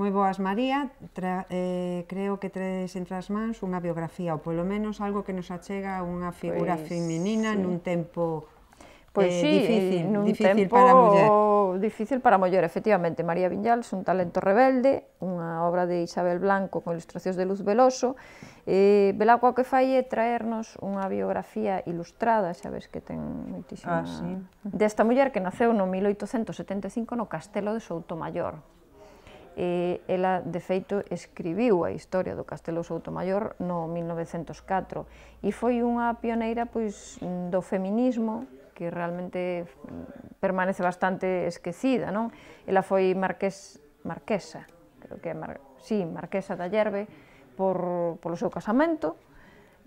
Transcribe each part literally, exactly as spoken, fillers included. Moi boas, María. Tra, eh, creo que traes entre as mans unha biografía, ou polo menos algo que nos achega unha figura pues, feminina sí. nun tempo pues, eh, sí, difícil, nun difícil tempo para a muller. Difícil para a muller, efectivamente. María Vinyals, un talento rebelde, unha obra de Isabel Blanco con ilustracións de Luz Beloso. Eh, Belagua que fai é traernos unha biografía ilustrada, sabes que ten moitísima... Ah, sí. Desta muller que naceu no mil oitocentos setenta e cinco no Castelo de Soutomaior. E ela, de feito, escribiu a historia do Castelo de Soutomaior no mil novecentoscatro e foi unha pioneira pois, do feminismo que realmente permanece bastante esquecida, non? Ela foi marqués, marquesa, creo que é mar, sí, marquesa de Ayerbe por, polo seu casamento,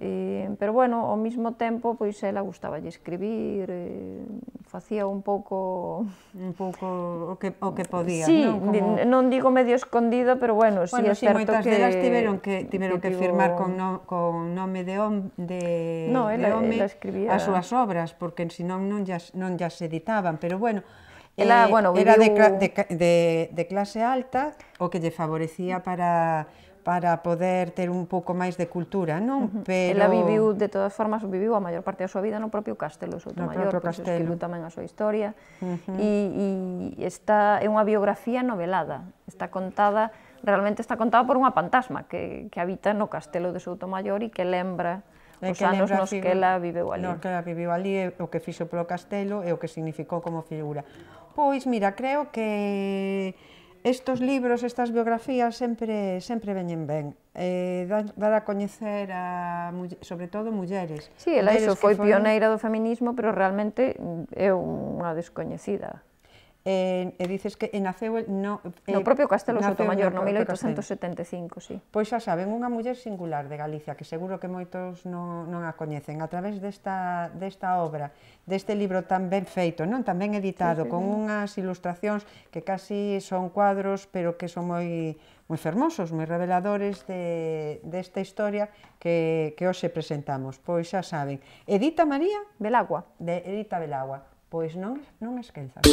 e, pero, bueno, ao mesmo tempo, pois, ela gustaba de escribir, e, facía un pouco... Un pouco o que, o que podía, sí, non? Como... non digo medio escondido, pero bueno, si bueno, sí, é certo que... Bueno, si moitas delas tiveron que, tiveron que, que firmar con, no, con nome de home, de, no, ela, de home ela escribía... as súas obras, porque senón non ya, non ya se editaban, pero bueno... Ela, eh, bueno era viviu... de, de, de clase alta, o que lle favorecía para... para poder ter un pouco máis de cultura, non? Pero... Ela viviu, de todas formas, viviu a maior parte da súa vida no propio Castelo de Soutomaior, pois escribiu tamén a súa historia, uh -huh. e, e está, é unha biografía novelada, está contada, realmente está contada por unha fantasma que, que habita no Castelo de Soutomaior e que lembra os anos nos que ela viveu ali. Nos que ela viveu ali, o que fixo polo castelo e o que significou como figura. Pois, mira, creo que... estos libros, estas biografías, sempre, sempre veñen ben. Eh, dar a coñecer, a, sobre todo, mulleres. Sí, ela iso foi pioneira do feminismo, pero realmente é unha descoñecida. E eh, eh, dices que naceu... No, eh, no propio Castelo de Soutomaior, no mil oitocentos setenta e cinco, sí. Pois xa saben, unha muller singular de Galicia, que seguro que moitos non, non a coñecen, a través desta, desta obra, deste libro tan ben feito, non tan ben editado, sí, sí, con sí. unhas ilustracións que casi son cuadros, pero que son moi, moi fermosos, moi reveladores de, desta historia que, que hoxe presentamos. Pois xa saben, Edita María... Belagua. De Edita Belagua. Pois non, non esquenzas.